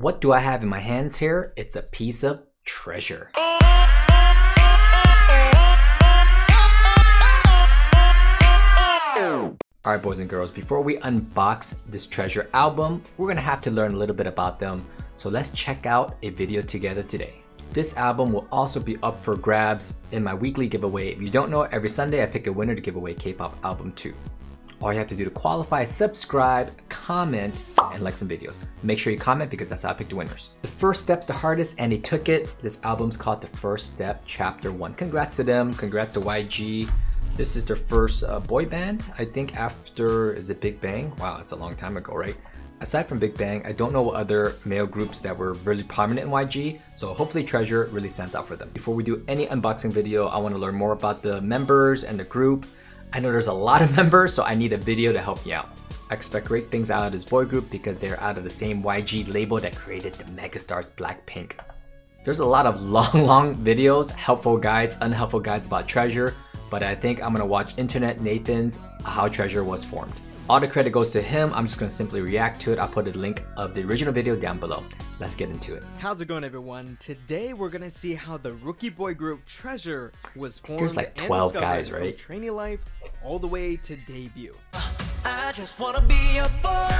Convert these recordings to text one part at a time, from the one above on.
What do I have in my hands here? It's a piece of treasure. Alright boys and girls, before we unbox this Treasure album, we're gonna have to learn a little bit about them. So let's check out a video together today. This album will also be up for grabs in my weekly giveaway. If you don't know, every Sunday I pick a winner to give away K-pop album too. All you have to do to qualify is subscribe, comment, and like some videos. Make sure you comment because that's how I pick the winners. The First Step's the hardest and they took it. This album's called The First Step Chapter One. Congrats to them, congrats to YG. This is their first boy band, I think after, is it Big Bang? Wow, it's a long time ago, right? Aside from Big Bang, I don't know what other male groups that were really prominent in YG, so hopefully Treasure really stands out for them. Before we do any unboxing video, I want to learn more about the members and the group. I know there's a lot of members, so I need a video to help me out. I expect great things out of this boy group because they're out of the same YG label that created the megastars BLACKPINK. There's a lot of long videos, helpful guides, unhelpful guides about Treasure, but I think I'm gonna watch Internet Nathan's How Treasure Was Formed. All the credit goes to him. I'm just gonna simply react to it. I'll put a link of the original video down below. Let's get into it. How's it going, everyone? Today we're gonna see how the rookie boy group Treasure was formed. There's like 12 guys, right? From trainee life all the way to debut. I just wanna be a boy.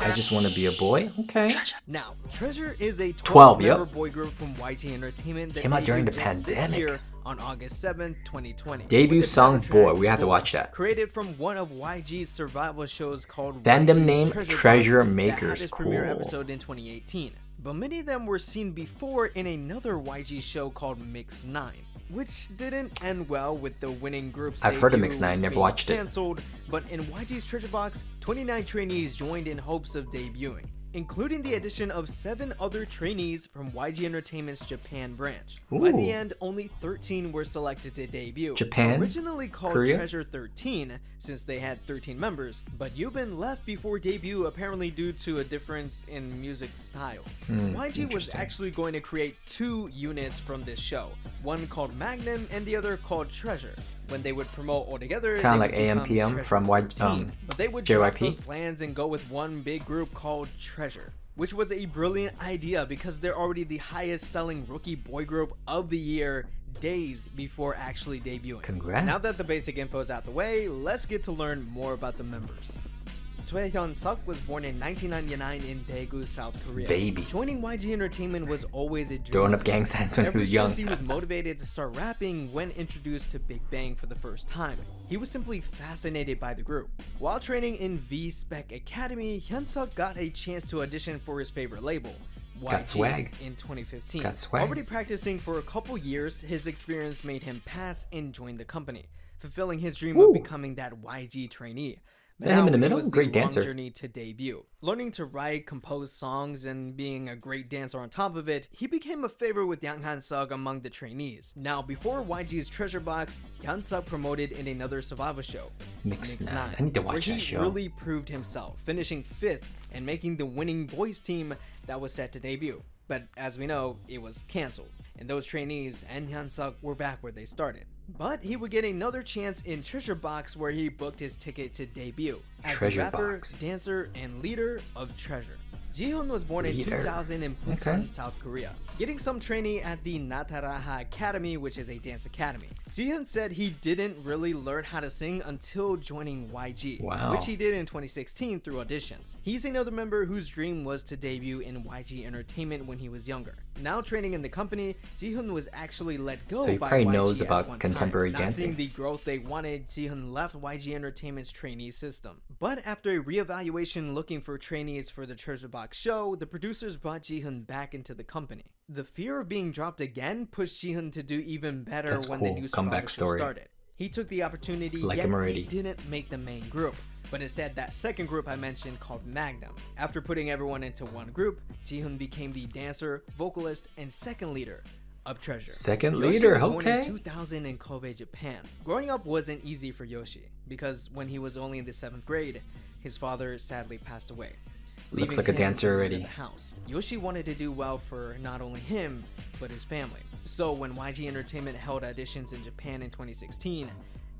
I just want to be a boy. Okay. Now, Treasure is a 12-member boy group from YG Entertainment that came out during the pandemic on August 7, 2020. Debut song "Boy." We have to watch that. Created from one of YG's survival shows called Fandom name Treasure Makers. Cool. Premiere episode in 2018. But many of them were seen before in another YG show called Mix Nine, which didn't end well with the winning group's debut. I've heard of Mix Nine, never watched it. Canceled, but in YG's Treasure Box, 29 trainees joined in hopes of debuting, including the addition of 7 other trainees from YG Entertainment's Japan branch. Ooh. By the end, only 13 were selected to debut. Japan? Originally called Korea? Treasure 13, since they had 13 members, but Yubin left before debut apparently due to a difference in music styles. YG was actually going to create 2 units from this show, one called Magnum and the other called Treasure. When they would promote all together, kind of like AMPM from YG, but they would drop those plans and go with one big group called Treasure, which was a brilliant idea because they're already the highest selling rookie boy group of the year days before actually debuting. Congrats. Now that the basic info is out the way, let's get to learn more about the members. Choi Hyunsuk was born in 1999 in Daegu, South Korea. Baby. Joining YG Entertainment was always a dream. Growing up gang signs when he was young. Ever since he was motivated to start rapping when introduced to Big Bang for the first time. He was simply fascinated by the group. While training in V-Spec Academy, Hyunsuk got a chance to audition for his favorite label, YG, got swag. In 2015. Got swag. Already practicing for a couple years, his experience made him pass and join the company, fulfilling his dream of becoming that YG trainee. Now, him in the middle? Great dancer. Journey to debut. Learning to write, compose songs, and being a great dancer on top of it, he became a favorite with Yang Hyunsuk among the trainees. Now, before YG's Treasure Box, Hyunsuk promoted in another survival show, Mix Nine. I need to watch that show. He really proved himself, finishing 5th and making the winning boys team that was set to debut. But as we know, it was canceled, and those trainees and Hyunsuk were back where they started. But he would get another chance in Treasure Box, where he booked his ticket to debut as Treasure rapper, dancer, and leader of Treasure. Jihoon was born in 2000 in Busan, South Korea, getting some training at the Nataraha Academy, which is a dance academy. Jihoon said he didn't really learn how to sing until joining YG, which he did in 2016 through auditions. He's another member whose dream was to debut in YG Entertainment when he was younger. Now training in the company, Jihoon was actually let go by YG. So he probably knows about contemporary dancing. Not seeing the growth they wanted, Jihoon left YG Entertainment's trainee system. But after a reevaluation looking for trainees for the Treasure Box show, the producers brought Jihoon back into the company. The fear of being dropped again pushed Jihoon to do even better when the new comeback story started. He took the opportunity, yet he didn't make the main group, but instead that second group I mentioned called Magnum. After putting everyone into one group, Jihoon became the dancer, vocalist, and second leader of Treasure. Second leader, okay. Yoshi was born in 2000 in Kobe, Japan. Growing up wasn't easy for Yoshi because when he was only in the 7th grade, his father sadly passed away. Looks like a dancer already. Yoshi wanted to do well for not only him, but his family. So when YG Entertainment held auditions in Japan in 2016,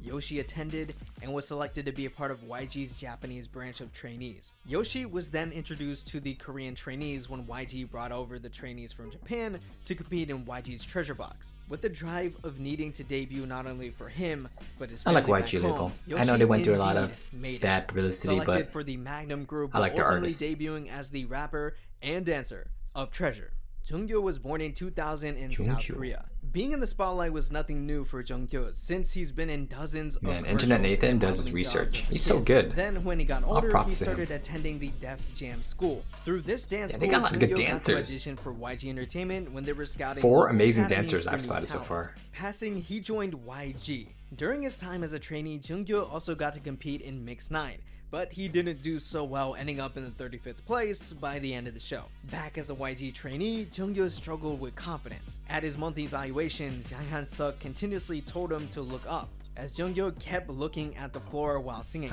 Yoshi attended and was selected to be a part of YG's Japanese branch of trainees. Yoshi was then introduced to the Korean trainees when YG brought over the trainees from Japan to compete in YG's Treasure Box. With the drive of needing to debut not only for him, but his family back home, Yoshi, I know they went through a lot of bad publicity, but for the Magnum group, I like their artists. Debuting as the rapper and dancer of Treasure. Junkyu was born in 2000 in South Korea. Being in the spotlight was nothing new for Junkyu since he's been in dozens of Internet Nathan does his research. He's so good. Then when he got older, he started attending the Def Jam school. Through this dance school, Junkyu auditioned for YG Entertainment when they were scouting. 4 amazing dancers I've spotted so far. Passing, he joined YG. During his time as a trainee, Junkyu also got to compete in Mix Nine, but he didn't do so well, ending up in the 35th place by the end of the show. Back as a YG trainee, Junkyu struggled with confidence. At his monthly evaluation, Choi Hyunsuk continuously told him to look up, as Junkyu kept looking at the floor while singing.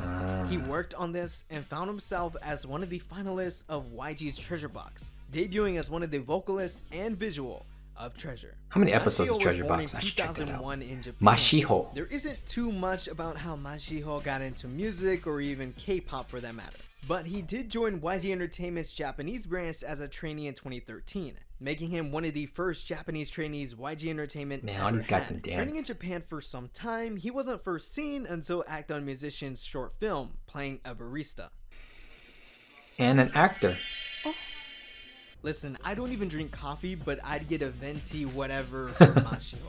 He worked on this and found himself as one of the finalists of YG's Treasure Box, debuting as one of the vocalists and visual of Treasure. How many episodes of Treasure Box? I should check that out. Mashiho. There isn't too much about how Mashiho got into music or even K-pop for that matter, but he did join YG Entertainment's Japanese branch as a trainee in 2013, making him one of the first Japanese trainees YG Entertainment ever had. Training in Japan for some time, he wasn't first seen until Akdong Musician's short film, playing a barista. And an actor. Listen, I don't even drink coffee, but I'd get a venti whatever for Mashiho.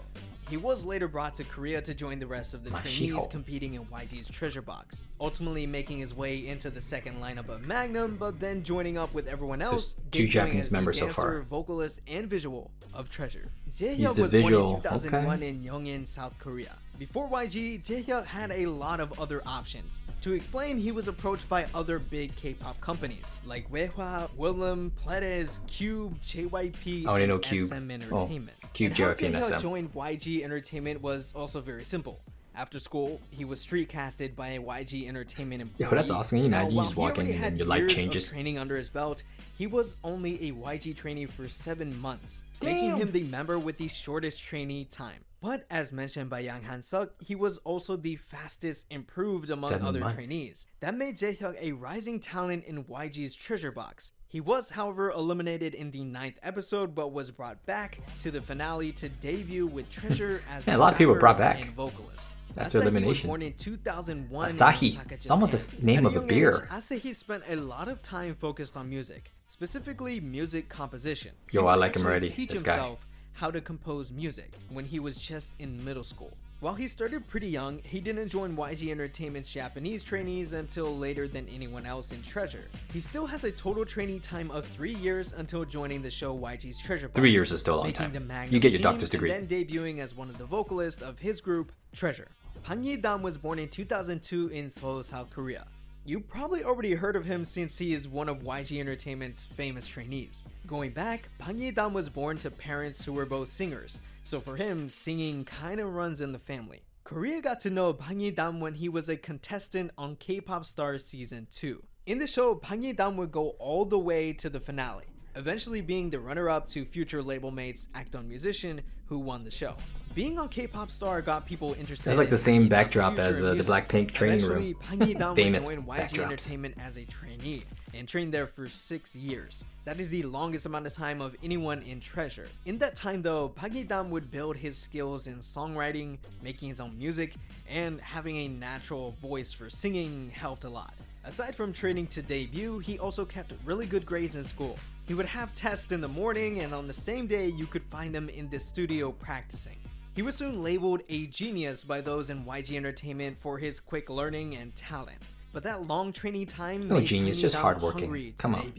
He was later brought to Korea to join the rest of the trainees competing in YG's Treasure Box, ultimately making his way into the second lineup of Magnum, but then joining up with everyone else. So 2 Japanese members so far. Vocalist and visual of Treasure. Jaehyuk was born in 2001 in Yeongin, South Korea. Before YG, Jaehyuk had a lot of other options. To explain, he was approached by other big K-pop companies like Waehwa, Willem, Pledis, Cube, JYP, and SM Entertainment. How Jaehyuk joined YG Entertainment was also very simple. After school, he was street casted by a YG Entertainment employee. Yo, that's awesome. You know, you just walk in and your life changes. Training under his belt, he was only a YG trainee for 7 months, making him the member with the shortest trainee time. But as mentioned by Yang Han-suk, he was also the fastest improved among other trainees. That made Jaehyuk a rising talent in YG's Treasure Box. He was, however, eliminated in the 9th episode, but was brought back to the finale to debut with Treasure as a lot of people brought back and vocalist. After elimination, Asahi. It's almost a name of a beer. Asahi spent a lot of time focused on music, specifically music composition. Yo, I like him already. This guy. How to compose music when he was just in middle school. While he started pretty young, he didn't join YG Entertainment's Japanese trainees until later than anyone else in Treasure. He still has a total trainee time of 3 years until joining the show YG's Treasure Box. 3 years is still a long time. You get your doctor's degree. And then debuting as one of the vocalists of his group, Treasure. Bang Yedam was born in 2002 in Seoul, South Korea. You probably already heard of him since he is one of YG Entertainment's famous trainees. Going back, Bang Yedam was born to parents who were both singers, so for him, singing kinda runs in the family. Korea got to know Bang Yedam when he was a contestant on K-Pop Star Season 2. In the show, Bang Yedam would go all the way to the finale, eventually being the runner-up to future label mates Akdong Musician, who won the show. Being on K-Pop Star got people interested. That's like the same backdrop as the BLACKPINK training room. Famous YG Entertainment as a trainee and trained there for 6 years. That is the longest amount of time of anyone in Treasure. In that time though, Bang Yedam would build his skills in songwriting, making his own music, and having a natural voice for singing helped a lot. Aside from training to debut, he also kept really good grades in school. He would have tests in the morning, and on the same day you could find him in the studio practicing. He was soon labeled a genius by those in YG Entertainment for his quick learning and talent. But that long trainee time made genius, just hardworking. Come on.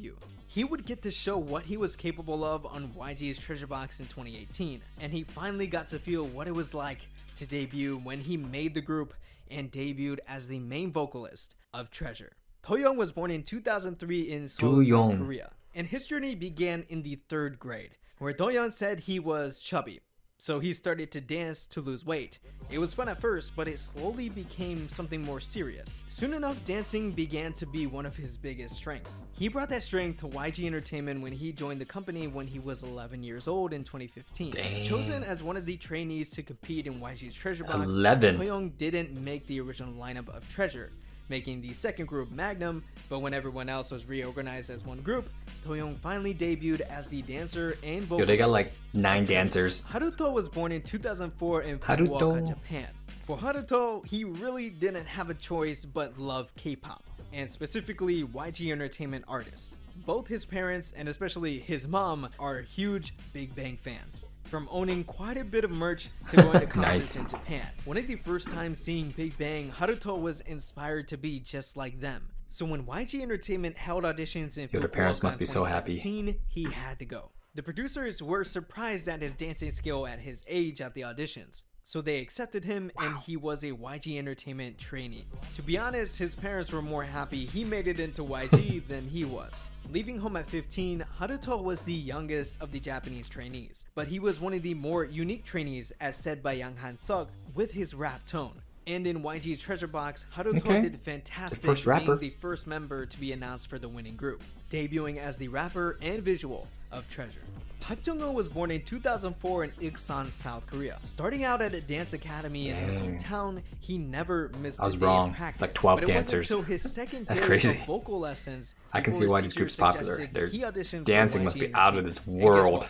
He would get to show what he was capable of on YG's Treasure Box in 2018, and he finally got to feel what it was like to debut when he made the group and debuted as the main vocalist of Treasure. Doyoung was born in 2003 in Seoul, South Korea, and his journey began in the 3rd grade, where Doyoung said he was chubby. so he started to dance to lose weight. It was fun at first, but it slowly became something more serious. Soon enough, dancing began to be one of his biggest strengths. He brought that strength to YG Entertainment when he joined the company when he was 11 years old in 2015. Dang. Chosen as one of the trainees to compete in YG's Treasure Box, Doyoung didn't make the original lineup of Treasure, making the second group Magnum, but when everyone else was reorganized as one group, Doyoung finally debuted as the dancer and vocalist. Yo, they got like 9 dancers. Haruto was born in 2004 in Fukuoka, Japan. For Haruto, he really didn't have a choice but love K-pop, and specifically YG Entertainment artists. Both his parents, and especially his mom, are huge Big Bang fans. From owning quite a bit of merch to going to concerts in Japan. One of the first times seeing Big Bang, Haruto was inspired to be just like them. So when YG Entertainment held auditions in Fukuoka in 2017, he had to go. The producers were surprised at his dancing skill at his age at the auditions. So they accepted him, and he was a YG Entertainment trainee. To be honest, his parents were more happy he made it into YG than he was. Leaving home at 15, Haruto was the youngest of the Japanese trainees, but he was one of the more unique trainees, as said by Yang Han-suk, with his rap tone. And in YG's Treasure Box, Haruto did fantastic, being the first member to be announced for the winning group, debuting as the rapper and visual of Treasure. Park Jeongwoo was born in 2004 in Iksan, South Korea. Starting out at a dance academy in his hometown, he never missed a day in practice. It's like 12 dancers. His second That's crazy. Vocal lessons, I can see why this group's popular. Their dancing must be out of this world.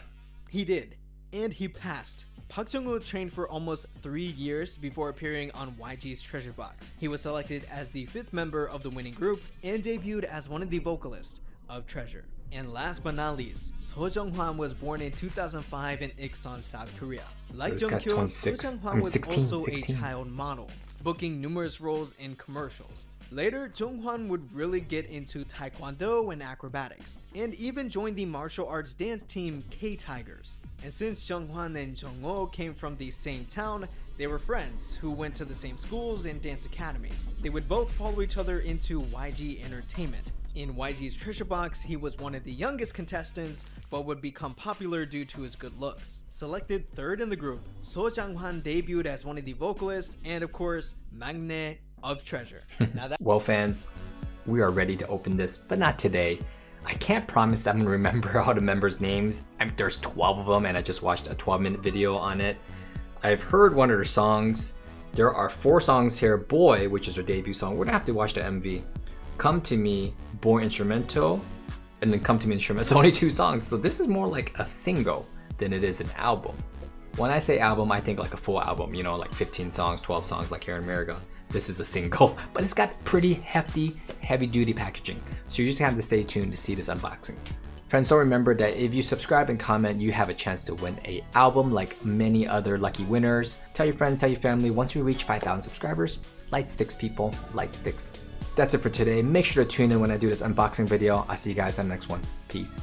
He did, and he passed. Park Jeongwoo trained for almost 3 years before appearing on YG's Treasure Box. He was selected as the 5th member of the winning group and debuted as one of the vocalists of Treasure. And last but not least, So Junghwan was born in 2005 in Iksan, South Korea. Like Junkyu, So Junghwan was also a child model, booking numerous roles in commercials. Later, Junghwan would really get into taekwondo and acrobatics, and even joined the martial arts dance team K-Tigers. And since Junghwan and Jeongwoo came from the same town, they were friends who went to the same schools and dance academies. They would both follow each other into YG Entertainment. In YG's Treasure Box, he was one of the youngest contestants, but would become popular due to his good looks. Selected 3rd in the group, So Junghwan debuted as one of the vocalists and, of course, Mangne of Treasure. Now that well, fans, we are ready to open this, but not today. I can't promise that I'm gonna remember all the members' names. There's 12 of them, and I just watched a 12-minute video on it. I've heard one of their songs. There are 4 songs here. Boy, which is their debut song. We're gonna have to watch the MV. Come to Me, Boy Instrumental, and then Come to Me Instrumental. It's only 2 songs, so this is more like a single than it is an album. When I say album, I think like a full album, you know, like 15 songs, 12 songs like here in America. This is a single, but it's got pretty hefty, heavy-duty packaging, so you just have to stay tuned to see this unboxing. Friends, don't remember that if you subscribe and comment, you have a chance to win an album like many other lucky winners. Tell your friends, tell your family. Once we reach 5,000 subscribers, light sticks, people, light sticks. That's it for today. Make sure to tune in when I do this unboxing video. I'll see you guys on the next one. Peace.